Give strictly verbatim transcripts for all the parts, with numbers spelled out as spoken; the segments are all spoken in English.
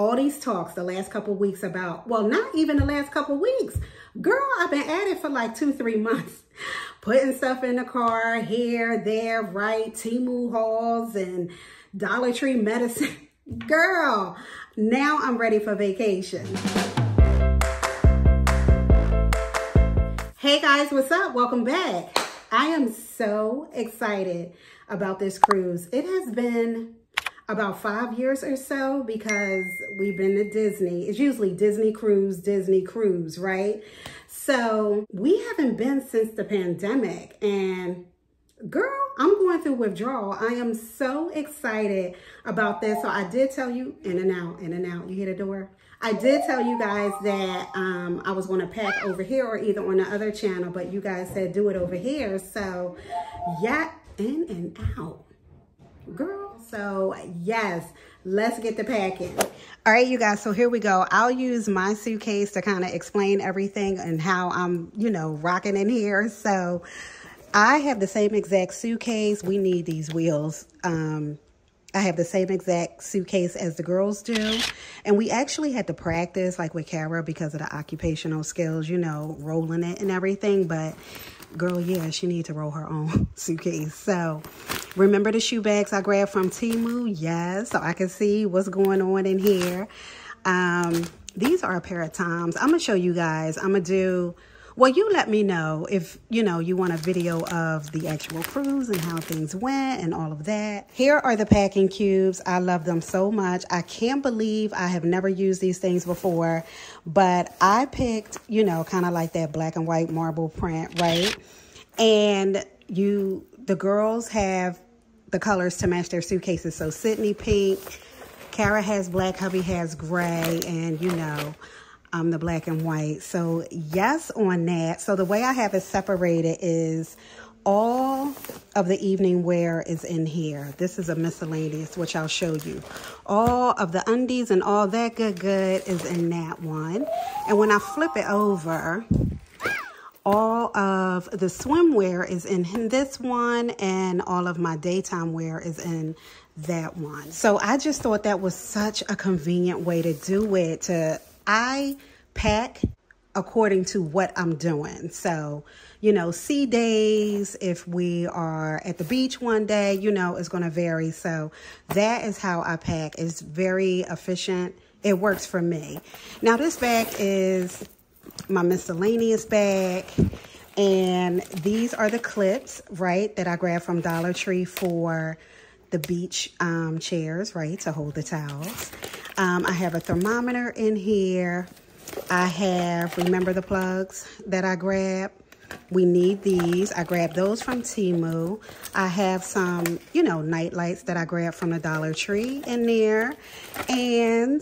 all these talks the last couple weeks about, well, not even the last couple weeks. Girl, I've been at it for like two, three months. Putting stuff in the car, here, there, right, Temu hauls and Dollar Tree medicine. Girl, now I'm ready for vacation. Hey guys, what's up? Welcome back. I am so excited about this cruise. It has been about five years or so because we've been to Disney. It's usually Disney Cruise, Disney Cruise, right? So we haven't been since the pandemic, and girl, I'm going through withdrawal. I am so excited about this. So I did tell you, in and out, in and out, you hear the door? I did tell you guys that um, I was going to pack over here or either on the other channel, but you guys said do it over here. So yeah, in and out, girl. So yes, let's get to packing. All right, you guys, so here we go. I'll use my suitcase to kind of explain everything and how I'm, you know, rocking in here. So I have the same exact suitcase. We need these wheels. Um, I have the same exact suitcase as the girls do. And we actually had to practice, like with Kara, because of the occupational skills, you know, rolling it and everything. But girl, yeah, she needs to roll her own suitcase. So remember the shoe bags I grabbed from Temu? Yes, so I can see what's going on in here. Um, these are a pair of Toms. I'm going to show you guys. I'm going to do... Well, you let me know if, you know, you want a video of the actual cruise and how things went and all of that. Here are the packing cubes. I love them so much. I can't believe I have never used these things before, but I picked, you know, kind of like that black and white marble print, right? And you, the girls have the colors to match their suitcases. So Sydney pink, Kara has black, hubby has gray, and you know, Um, the black and white. So yes on that. So the way I have it separated is all of the evening wear is in here. This is a miscellaneous, which I'll show you. All of the undies and all that good good is in that one. And when I flip it over, all of the swimwear is in this one, and all of my daytime wear is in that one. So I just thought that was such a convenient way to do it, to I pack according to what I'm doing. So, you know, sea days, if we are at the beach one day, you know, it's going to vary. So that is how I pack. It's very efficient. It works for me. Now, this bag is my miscellaneous bag. And these are the clips, right, that I grabbed from Dollar Tree for the beach um, chairs, right, to hold the towels. Um, I have a thermometer in here. I have, remember the plugs that I grabbed? We need these. I grabbed those from Temu. I have some, you know, night lights that I grabbed from the Dollar Tree in there. And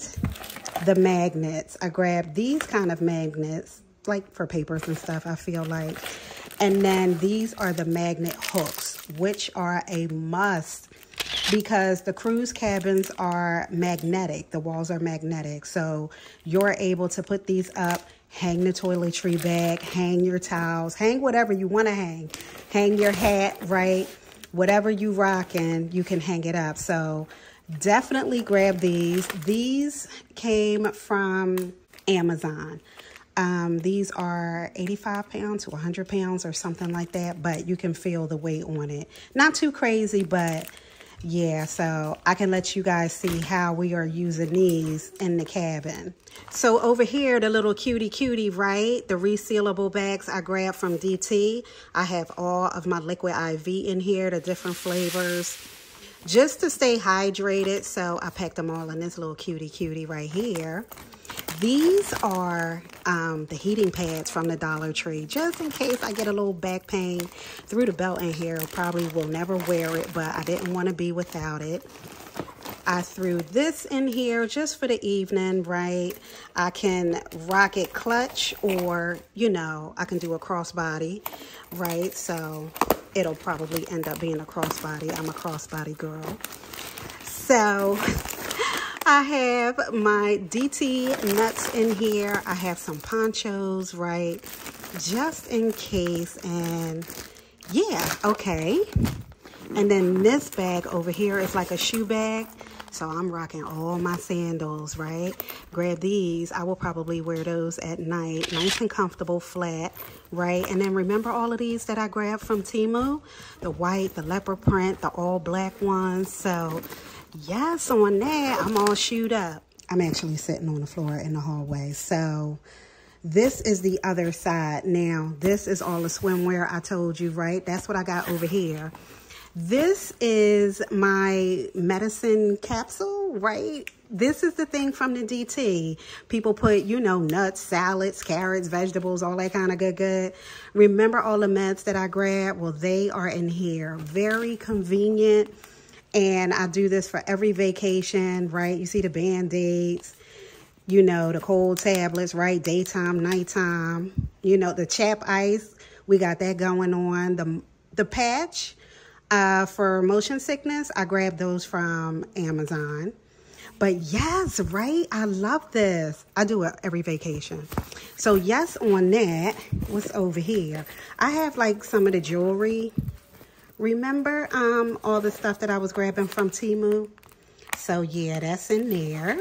the magnets. I grabbed these kind of magnets, like for papers and stuff, I feel like. And then these are the magnet hooks, which are a must, because the cruise cabins are magnetic. The walls are magnetic. So you're able to put these up, hang the toiletry bag, hang your towels, hang whatever you want to hang. Hang your hat, right? Whatever you rockin', you can hang it up. So definitely grab these. These came from Amazon. Um, these are eighty-five pounds to one hundred pounds or something like that, but you can feel the weight on it. Not too crazy, but... yeah, so I can let you guys see how we are using these in the cabin. So over here, the little cutie cutie, right? The resealable bags I grabbed from D T. I have all of my Liquid I V in here, the different flavors, just to stay hydrated. So I packed them all in this little cutie cutie right here. These are um, the heating pads from the Dollar Tree, just in case I get a little back pain through the belt in here. Probably will never wear it, but I didn't want to be without it. I threw this in here just for the evening, right? I can rock it clutch, or, you know, I can do a crossbody, right? So it'll probably end up being a crossbody. I'm a crossbody girl. So... I have my D T nuts in here. I have some ponchos, right? Just in case. And yeah, okay. And then this bag over here is like a shoe bag. So I'm rocking all my sandals, right? Grab these. I will probably wear those at night. Nice and comfortable, flat, right? And then remember all of these that I grabbed from Temu? The white, the leopard print, the all black ones. So yes, on that, I'm all shoed up. I'm actually sitting on the floor in the hallway. So this is the other side. Now, this is all the swimwear I told you, right? That's what I got over here. This is my medicine capsule, right? This is the thing from the D T. People put, you know, nuts, salads, carrots, vegetables, all that kind of good, good. Remember all the meds that I grabbed? Well, they are in here. Very convenient. And I do this for every vacation, right? You see the Band-Aids, you know, the cold tablets, right? Daytime, nighttime, you know, the chap ice. We got that going on. The, the patch. Uh, for motion sickness, I grabbed those from Amazon. But yes, right? I love this. I do it every vacation. So yes, on that, what's over here? I have like some of the jewelry. Remember um, all the stuff that I was grabbing from Temu? So yeah, that's in there.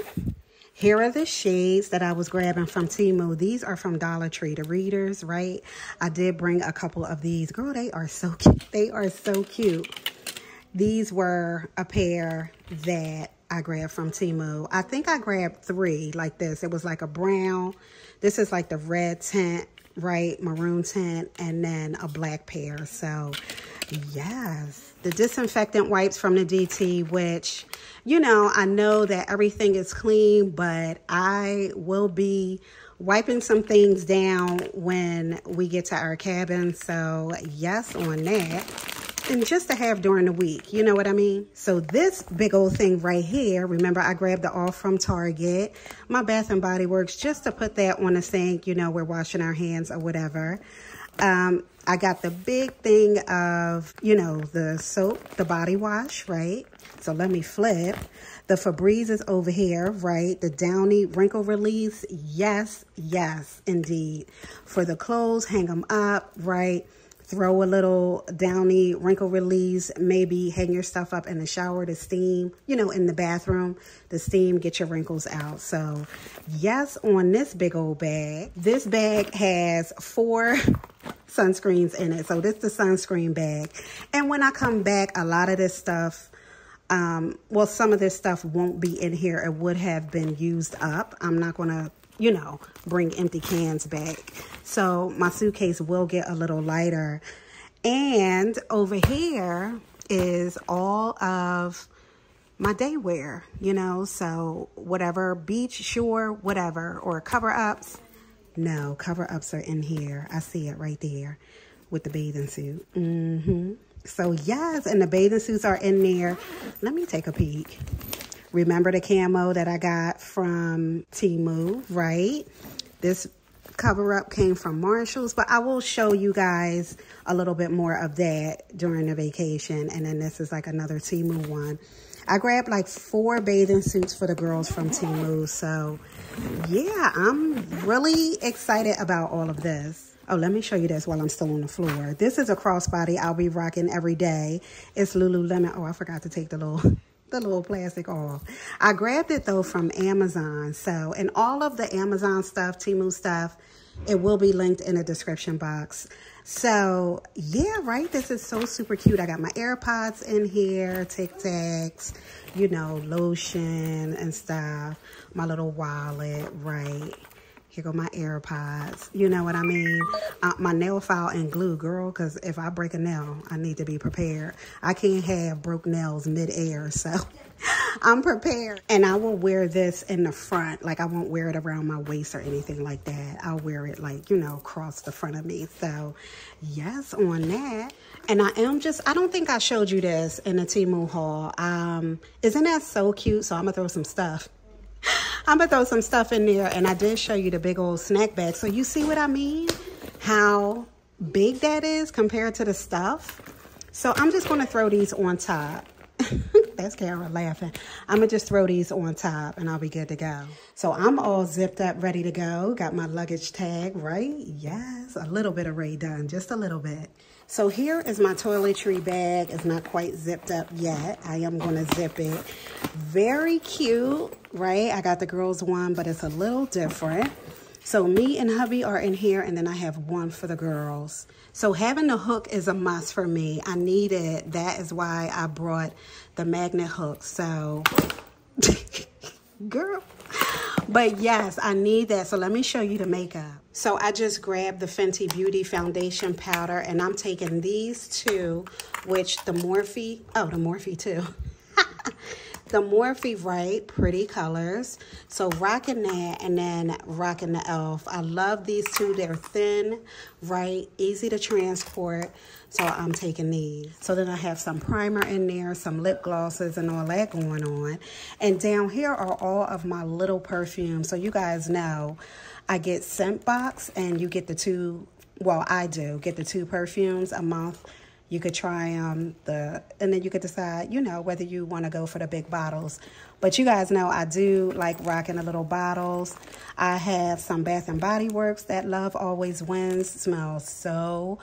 Here are the shades that I was grabbing from Temu. These are from Dollar Tree, the readers, right? I did bring a couple of these. Girl, they are so cute. They are so cute. These were a pair that I grabbed from Temu. I think I grabbed three like this. It was like a brown. This is like the red tint, right? Maroon tint, and then a black pair. So yes, the disinfectant wipes from the D T, which, you know, I know that everything is clean, but I will be wiping some things down when we get to our cabin. So yes, on that. And just to have during the week, you know what I mean? So this big old thing right here, remember I grabbed the all from Target, my Bath and Body Works, just to put that on the sink, you know, we're washing our hands or whatever. Um, I got the big thing of, you know, the soap, the body wash, right? So let me flip. The Febreze is over here, right? The Downy Wrinkle Release. Yes, yes, indeed. For the clothes, hang them up, right? Throw a little Downy Wrinkle Release. Maybe hang your stuff up in the shower to steam, you know, in the bathroom. The steam, get your wrinkles out. So yes, on this big old bag. This bag has four sunscreens in it. So this is the sunscreen bag. And when I come back, a lot of this stuff, um, well, some of this stuff won't be in here. It would have been used up. I'm not going to, you know, bring empty cans back. So my suitcase will get a little lighter. And over here is all of my day wear, you know, so whatever, beach, shore, whatever, or cover-ups. No, cover-ups are in here. I see it right there with the bathing suit. Mm-hmm. So, yes, and the bathing suits are in there. Let me take a peek. Remember the camo that I got from Temu, right? This cover-up came from Marshall's, but I will show you guys a little bit more of that during the vacation. And then this is like another Temu one. I grabbed like four bathing suits for the girls from Temu. So yeah, I'm really excited about all of this. Oh, let me show you this while I'm still on the floor. This is a crossbody I'll be rocking every day. It's Lululemon. Oh, I forgot to take the little, the little plastic off. I grabbed it though from Amazon. So, and all of the Amazon stuff, Temu stuff, it will be linked in the description box. So, yeah, right? This is so super cute. I got my AirPods in here, Tic Tacs, you know, lotion and stuff. My little wallet, right? Here go my AirPods. You know what I mean? Uh, my nail file and glue, girl, because if I break a nail, I need to be prepared. I can't have broke nails mid-air, so I'm prepared. And I will wear this in the front. Like, I won't wear it around my waist or anything like that. I'll wear it, like, you know, across the front of me. So, yes, on that. And I am just, I don't think I showed you this in the Temu haul. Um, isn't that so cute? So, I'm going to throw some stuff. I'm going to throw some stuff in there. And I did show you the big old snack bag. So, you see what I mean? How big that is compared to the stuff. So, I'm just going to throw these on top. That's Kara laughing. I'm going to just throw these on top and I'll be good to go. So I'm all zipped up, ready to go. Got my luggage tag, right? Yes, a little bit of Ray Dunn, just a little bit. So here is my toiletry bag. It's not quite zipped up yet. I am going to zip it. Very cute, right? I got the girls one, but it's a little different. So me and hubby are in here, and then I have one for the girls. So having the hook is a must for me. I need it. That is why I brought the magnet hook. So, girl. But yes, I need that. So let me show you the makeup. So I just grabbed the Fenty Beauty foundation powder, and I'm taking these two, which the Morphe, oh, the Morphe too. The Morphe, right, pretty colors. So rocking that and then rocking the Elf. I love these two. They're thin, right, easy to transport. So I'm taking these. So then I have some primer in there, some lip glosses and all that going on. And down here are all of my little perfumes. So you guys know I get Scent Box and you get the two, well, I do get the two perfumes a month. You could try um, the, and then you could decide, you know, whether you want to go for the big bottles. But you guys know I do like rocking the little bottles. I have some Bath and Body Works. That Love Always Wins smells so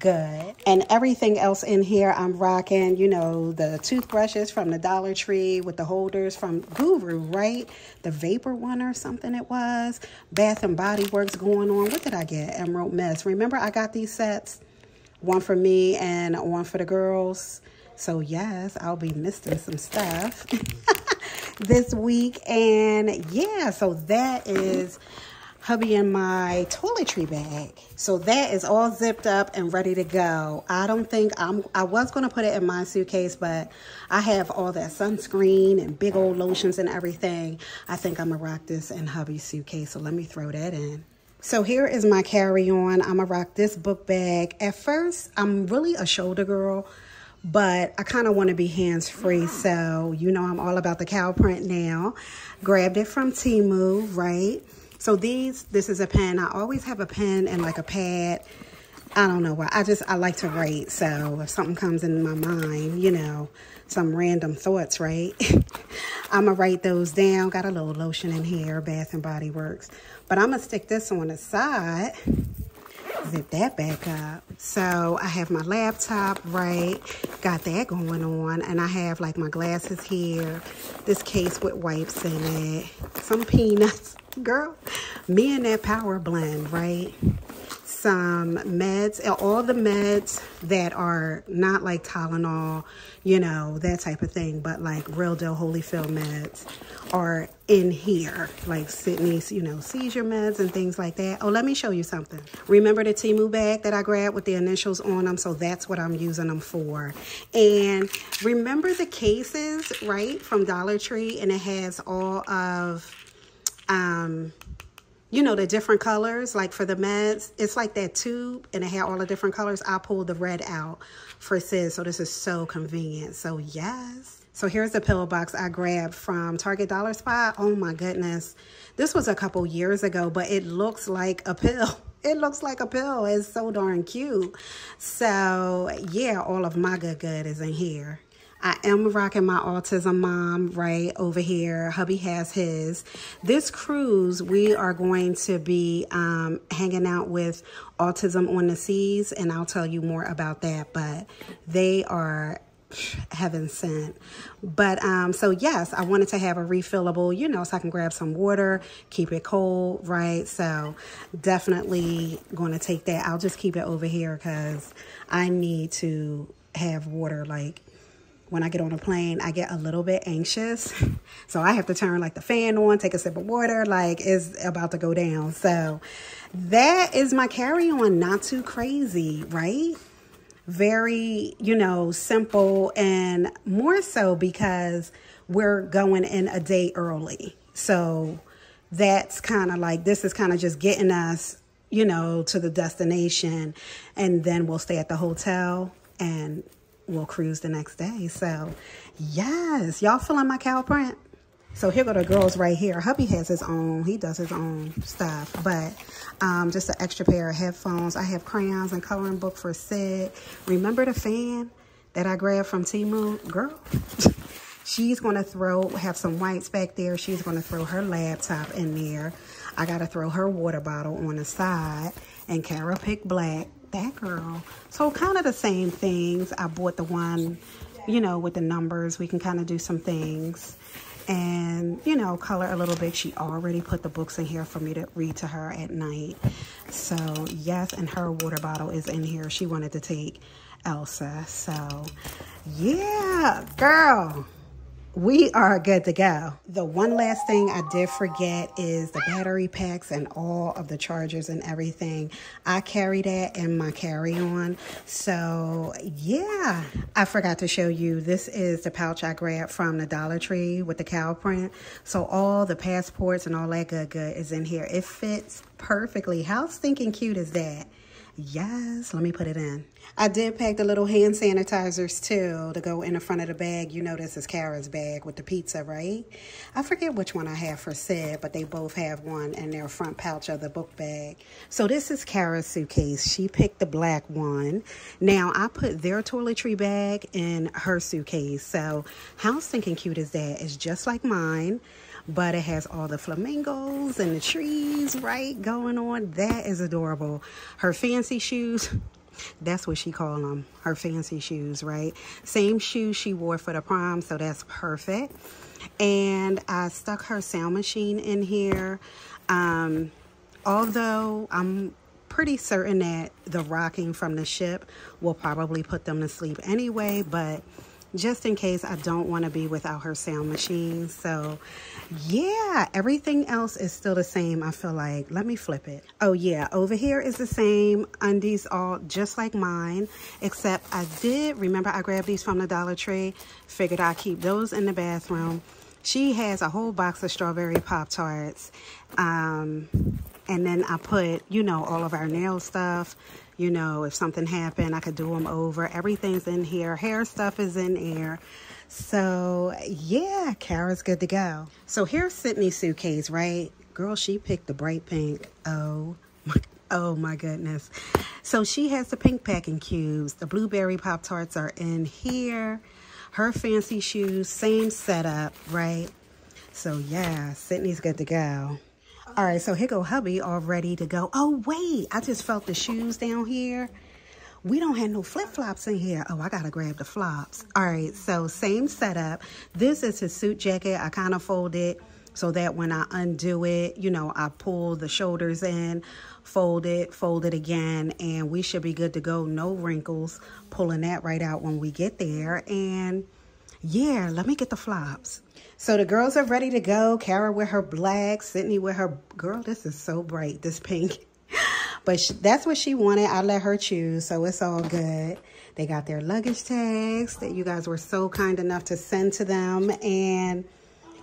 good. And everything else in here I'm rocking, you know, the toothbrushes from the Dollar Tree with the holders from Guru, right? The Vapor one or something it was. Bath and Body Works going on. What did I get? Emerald Mist. Remember I got these sets? One for me and one for the girls. So yes, I'll be missing some stuff this week. And yeah, so that is hubby in my toiletry bag. So that is all zipped up and ready to go. I don't think I'm, I was going to put it in my suitcase, but I have all that sunscreen and big old lotions and everything. I think I'm going to rock this in hubby's suitcase. So let me throw that in. So here is my carry-on. I'm gonna rock this book bag. At first, I'm really a shoulder girl, but I kind of want to be hands-free. So, you know, I'm all about the cow print now. Grabbed it from Temu, right? So these, this is a pen. I always have a pen and like a pad. I don't know why. I just, I like to write. So if something comes in my mind, you know, some random thoughts, right? I'm going to write those down. Got a little lotion in here, Bath and Body Works. But I'm going to stick this on the side, zip that back up. So I have my laptop, right? Got that going on. And I have like my glasses here, this case with wipes in it, some peanuts. Girl, me and that power blend, right? Some meds, all the meds that are not like Tylenol, you know, that type of thing, but like real deal Holyfield meds are in here, like Sydney's, you know, seizure meds and things like that. Oh, let me show you something. Remember the Temu bag that I grabbed with the initials on them? So that's what I'm using them for. And remember the cases, right, from Dollar Tree, and it has all of, um, you know, the different colors, like for the meds, it's like that tube and it had all the different colors. I pulled the red out for Sis, so this is so convenient. So yes. So here's the pill box I grabbed from Target Dollar Spot. Oh my goodness. This was a couple years ago, but it looks like a pill. It looks like a pill. It's so darn cute. So yeah, all of my good good is in here. I am rocking my Autism Mom right over here. Hubby has his. This cruise, we are going to be um, hanging out with Autism on the Seas, and I'll tell you more about that, but they are heaven sent. But um, so yes, I wanted to have a refillable, you know, so I can grab some water, keep it cold, right? So definitely going to take that. I'll just keep it over here because I need to have water, like, when I get on a plane, I get a little bit anxious. So I have to turn like the fan on, take a sip of water, like it's about to go down. So that is my carry-on, not too crazy, right? Very, you know, simple, and more so because we're going in a day early. So that's kind of like, this is kind of just getting us, you know, to the destination, and then we'll stay at the hotel and we'll cruise the next day. So yes, y'all feeling my cow print? So here go the girls right here. Hubby has his own, he does his own stuff, but um, just an extra pair of headphones. I have crayons and coloring book for Sid. Remember the fan that I grabbed from Temu? Girl, She's going to throw, have some whites back there. She's going to throw her laptop in there. I got to throw her water bottle on the side. And Cara picked black. That girl. So kind of the same things. I bought the one, you know, with the numbers. We can kind of do some things. And, you know, color a little bit. She already put the books in here for me to read to her at night. So, yes, and her water bottle is in here. She wanted to take Elsa. So, yeah, girl. We are good to go. The one last thing I did forget is the battery packs and all of the chargers and everything. I carry that in my carry-on. So, yeah. I forgot to show you. This is the pouch I grabbed from the Dollar Tree with the cow print. So, all the passports and all that good good is in here. It fits perfectly. How stinking cute is that? Yes, let me put it in. I did pack the little hand sanitizers too to go in the front of the bag. You know, this is Cara's bag with the pizza, right? I forget which one I have for Sid, but they both have one in their front pouch of the book bag. So this is Cara's suitcase. She picked the black one. Now I put their toiletry bag in her suitcase. So how stinking cute is that? It's just like mine, but it has all the flamingos and the trees, right, going on. That is adorable. Her fancy shoes, that's what she called them, her fancy shoes, right? Same shoes she wore for the prom, so that's perfect. And I stuck her sound machine in here. Um, although I'm pretty certain that the rocking from the ship will probably put them to sleep anyway, but just in case, I don't want to be without her sound machine. So, yeah, everything else is still the same, I feel like. Let me flip it. Oh, yeah, over here is the same. Undies all just like mine, except I did, remember I grabbed these from the Dollar Tree. Figured I'd keep those in the bathroom. She has a whole box of strawberry Pop-Tarts. Um, and then I put, you know, all of our nail stuff. You know, if something happened, I could do them over. Everything's in here. Hair stuff is in here. So, yeah, Cara's good to go. So, here's Sydney's suitcase, right? Girl, she picked the bright pink. Oh, my, oh my goodness. So, she has the pink packing cubes. The blueberry Pop-Tarts are in here. Her fancy shoes, same setup, right? So, yeah, Sydney's good to go. All right, so here go hubby all ready to go. Oh, wait, I just felt the shoes down here. We don't have no flip-flops in here. Oh, I got to grab the flops. All right, so same setup. This is his suit jacket. I kind of fold it so that when I undo it, you know, I pull the shoulders in, fold it, fold it again, and we should be good to go. No wrinkles. Pulling that right out when we get there. And yeah, let me get the flops. So the girls are ready to go. Cara with her black, Sydney with her, girl, this is so bright, this pink. But she, that's what she wanted. I let her choose, so it's all good. They got their luggage tags that you guys were so kind enough to send to them. And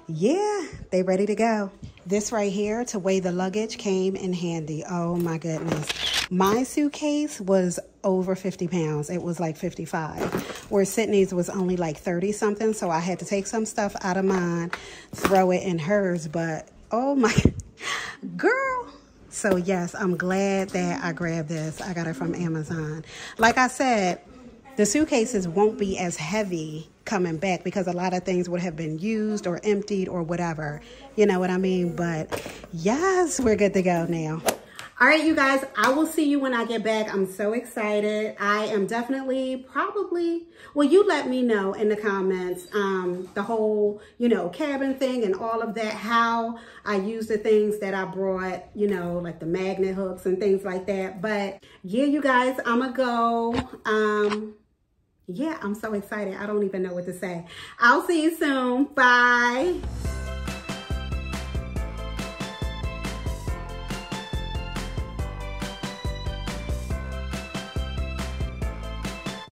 yeah, they ready to go. This right here to weigh the luggage came in handy. Oh my goodness. My suitcase was over fifty pounds. It was like fifty-five, where Sydney's was only like thirty something. So I had to take some stuff out of mine, throw it in hers. But oh my girl. So yes, I'm glad that I grabbed this. I got it from Amazon. Like I said, the suitcases won't be as heavy coming back because a lot of things would have been used or emptied or whatever. You know what I mean? But yes, we're good to go now. All right, you guys, I will see you when I get back. I'm so excited. I am definitely probably, well, you let me know in the comments, um, the whole, you know, cabin thing and all of that, how I use the things that I brought, you know, like the magnet hooks and things like that. But yeah, you guys, I'm gonna go. Um, yeah, I'm so excited. I don't even know what to say. I'll see you soon. Bye.